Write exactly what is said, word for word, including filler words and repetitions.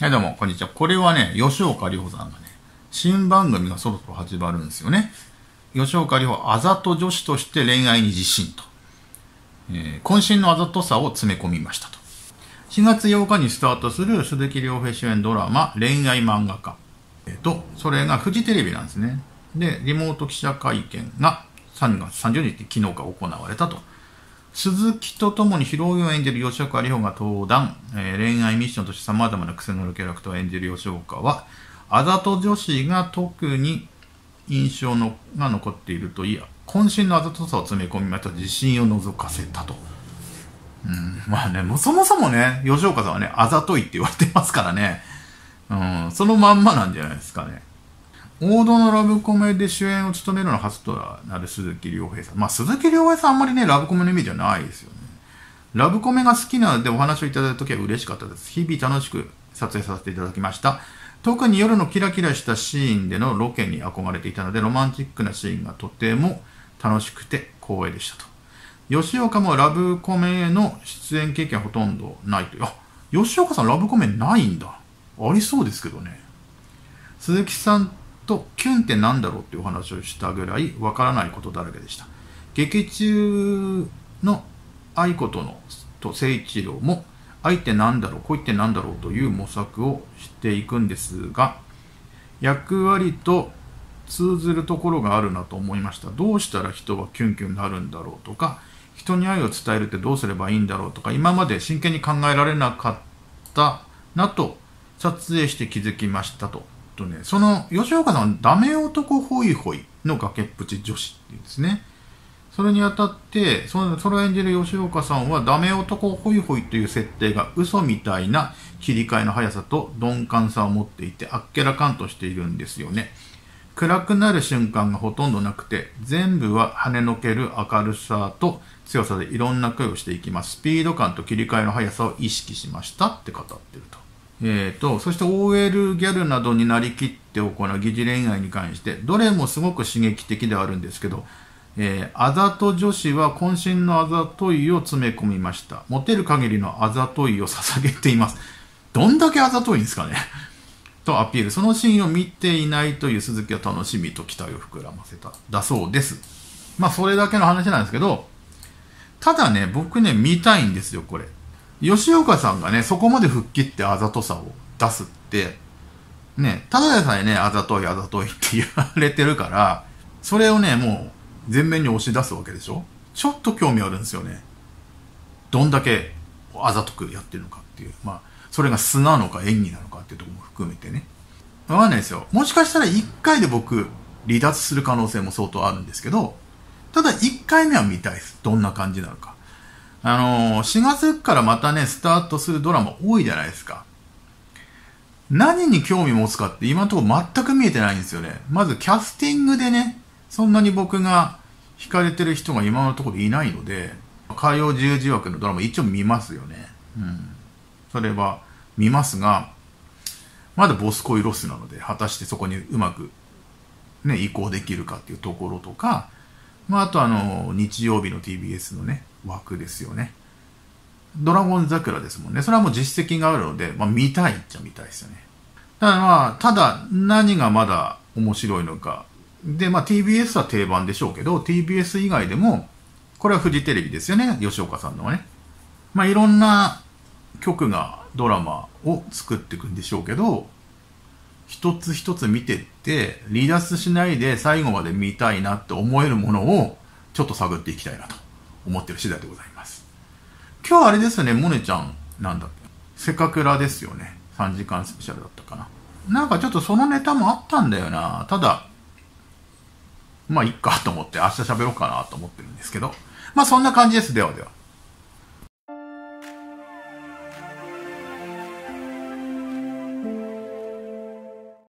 はい、どうも、こんにちは。これはね、吉岡里帆さんがね、新番組がそろそろ始まるんですよね。吉岡里帆、あざと女子として恋愛に自信と。えー、渾身のあざとさを詰め込みましたと。しがつようかにスタートする鈴木亮平主演ドラマ、恋愛漫画家。えっと、それがフジテレビなんですね。で、リモート記者会見がさんがつさんじゅうにち、昨日が行われたと。鈴木と共にヒロインを演じる吉岡里帆が登壇、えー、恋愛ミッションとして様々な癖のあるキャラクターを演じる吉岡は、あざと女子が特に印象のが残っているといい、渾身のあざとさを詰め込みました。自信を覗かせたと。うん、まあね、もうそもそもね、吉岡さんはね、あざといって言われてますからね、うん、そのまんまなんじゃないですかね。王道のラブコメで主演を務めるのは初となる鈴木亮平さん。まあ、鈴木亮平さんあんまりね、ラブコメのイメージはないですよね。ラブコメが好きなのでお話をいただいたときは嬉しかったです。日々楽しく撮影させていただきました。特に夜のキラキラしたシーンでのロケに憧れていたので、ロマンチックなシーンがとても楽しくて光栄でしたと。吉岡もラブコメへの出演経験はほとんどないという。あ、吉岡さんラブコメないんだ。ありそうですけどね。鈴木さんとキュンってなんだろうっていうお話をしたぐらいわからないことだらけでした。劇中の愛子とのと誠一郎も愛ってなんだろう、恋ってなんだろうという模索をしていくんですが、役割と通ずるところがあるなと思いました。どうしたら人はキュンキュンになるんだろうとか、人に愛を伝えるってどうすればいいんだろうとか、今まで真剣に考えられなかったなと撮影して気づきましたと。とね、その吉岡さんはダメ男ホイホイの崖っぷち女子っていうんですね。それにあたってそのそれを演じる吉岡さんはダメ男ホイホイという設定が嘘みたいな切り替えの速さと鈍感さを持っていて、あっけらかんとしているんですよね。暗くなる瞬間がほとんどなくて、全部は跳ねのける明るさと強さでいろんな恋をしていきます。スピード感と切り替えの速さを意識しましたって語ってると。えーと、そして オーエル ギャルなどになりきって行う疑似恋愛に関して、どれもすごく刺激的ではあるんですけど、えー、あざと女子は渾身のあざといを詰め込みました。モテる限りのあざといを捧げています。どんだけあざといんですかねとアピール。そのシーンを見ていないという鈴木は楽しみと期待を膨らませただそうです。まあそれだけの話なんですけど、ただね、僕ね見たいんですよこれ。吉岡さんがね、そこまで吹っ切ってあざとさを出すって、ね、ただでさえね、あざといあざといって言われてるから、それをね、もう前面に押し出すわけでしょ。ちょっと興味あるんですよね。どんだけあざとくやってるのかっていう。まあ、それが素なのか演技なのかっていうところも含めてね。わかんないですよ。もしかしたらいっかいで僕、離脱する可能性も相当あるんですけど、ただいっかいめは見たいです。どんな感じなのか。あのー、しがつからまたね、スタートするドラマ多いじゃないですか。何に興味持つかって今のところ全く見えてないんですよね。まずキャスティングでね、そんなに僕が惹かれてる人が今のところいないので、火曜自由自枠のドラマ一応見ますよね。うん。それは見ますが、まだボス恋ロスなので、果たしてそこにうまくね、移行できるかっていうところとか、まあ、あとあの、日曜日の ティービーエス のね、枠ですよね。ドラゴン桜ですもんね。それはもう実績があるので、まあ見たいっちゃ見たいですよね。ただまあ、ただ何がまだ面白いのか。で、まあ ティービーエス は定番でしょうけど、ティービーエス 以外でも、これはフジテレビですよね。吉岡さんのはね。まあいろんな局がドラマを作っていくんでしょうけど、一つ一つ見てって、離脱しないで最後まで見たいなって思えるものをちょっと探っていきたいなと思ってる次第でございます。今日あれですね、モネちゃんなんだっけ、せかくらですよね。さんじかんスペシャルだったかな。なんかちょっとそのネタもあったんだよな。ただ、まあいっかと思って明日喋ろうかなと思ってるんですけど。まあそんな感じです。ではでは。